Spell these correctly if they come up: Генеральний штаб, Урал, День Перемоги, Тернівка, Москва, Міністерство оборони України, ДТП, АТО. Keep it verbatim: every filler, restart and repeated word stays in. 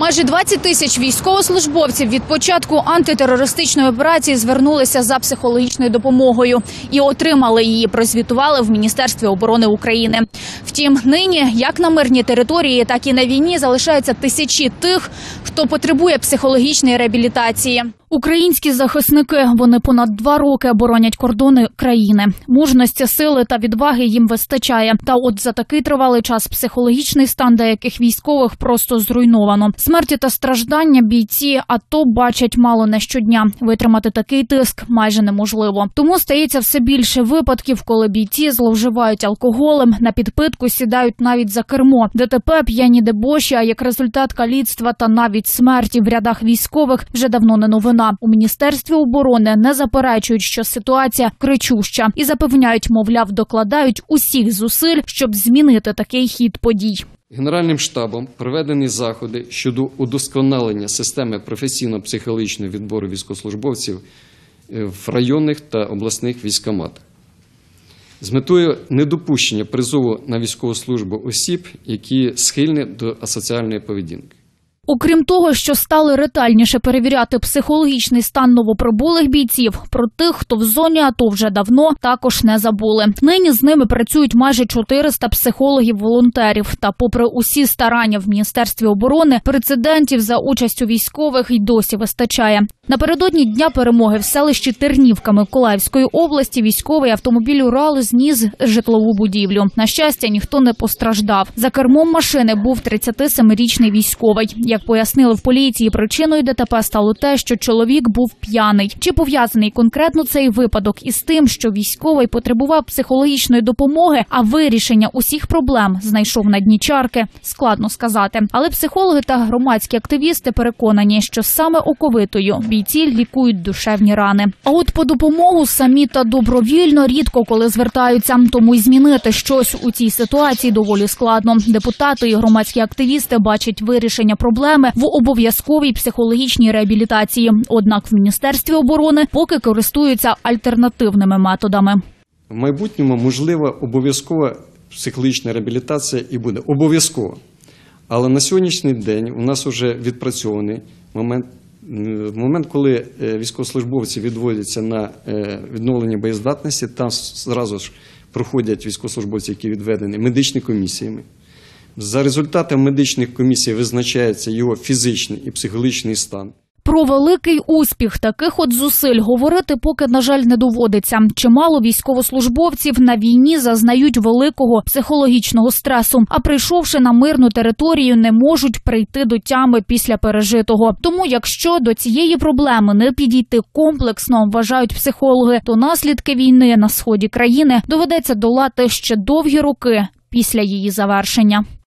Майже двадцять тисяч військовослужбовців від початку антитерористичної операції звернулися за психологічною допомогою і отримали її, прозвітували в Міністерстві оборони України. Втім, нині, як на мирній території, так і на війні залишаються тисячі тих, хто потребує психологічної реабілітації. Українські захисники, вони понад два роки боронять кордони країни. Мужності, сили та відваги їм вистачає. Та от за такий тривалий час психологічний стан деяких військових просто зруйновано. Смерті та страждання бійці АТО бачать мало не щодня. Витримати такий тиск майже неможливо. Тому стається все більше випадків, коли бійці зловживають алкоголем, на підпитку сідають навіть за кермо. ДТП, п'яні дебоші, а як результат каліцтва та навіть смерті в рядах військових вже давно не новина. У Міністерстві оборони не заперечують, що ситуація кричуща. І запевняють, мовляв, докладають усіх зусиль, щоб змінити такий хід подій. Генеральним штабом проведені заходи щодо удосконалення системи професійно-психологічного відбору військовослужбовців в районних та обласних військкоматах. З метою недопущення призову на військову службу осіб, які схильні до асоціальної поведінки. Окрім того, що стали ретельніше перевіряти психологічний стан новоприбулих бійців, про тих, хто в зоні АТО вже давно, також не забули. Нині з ними працюють майже чотириста психологів-волонтерів. Та попри усі старання в Міністерстві оборони, прецедентів за участю військових й досі вистачає. Напередодні Дня Перемоги в селищі Тернівка Миколаївської області військовий автомобіль «Урал» зніс житлову будівлю. На щастя, ніхто не постраждав. За кермом машини був тридцятисемирічний військовий. Як пояснили в поліції, причиною ДТП стало те, що чоловік був п'яний. Чи пов'язаний конкретно цей випадок із тим, що військовий потребував психологічної допомоги, а вирішення усіх проблем знайшов на дні чарки, складно сказати. Але психологи та громадські активісти переконані, що саме оковитою бійці лікують душевні рани. А от по допомогу самі та добровільно рідко коли звертаються. Тому й змінити щось у цій ситуації доволі складно. Депутати і громадські активісти бачать вирішення проблем в обов'язковій психологічній реабілітації. Однак в Міністерстві оборони поки користуються альтернативними методами. В майбутньому можлива обов'язкова психологічна реабілітація і буде. Обов'язково. Але на сьогоднішній день у нас вже відпрацьований момент, момент коли військовослужбовці відводяться на відновлення боєздатності, там зразу ж проходять військовослужбовці, які відведені медичними комісіями. За результатами медичних комісій визначається його фізичний і психологічний стан. Про великий успіх таких от зусиль говорити поки, на жаль, не доводиться. Чимало військовослужбовців на війні зазнають великого психологічного стресу, а прийшовши на мирну територію, не можуть прийти до тями після пережитого. Тому, якщо до цієї проблеми не підійти комплексно, вважають психологи, то наслідки війни на сході країни доведеться долати ще довгі роки після її завершення.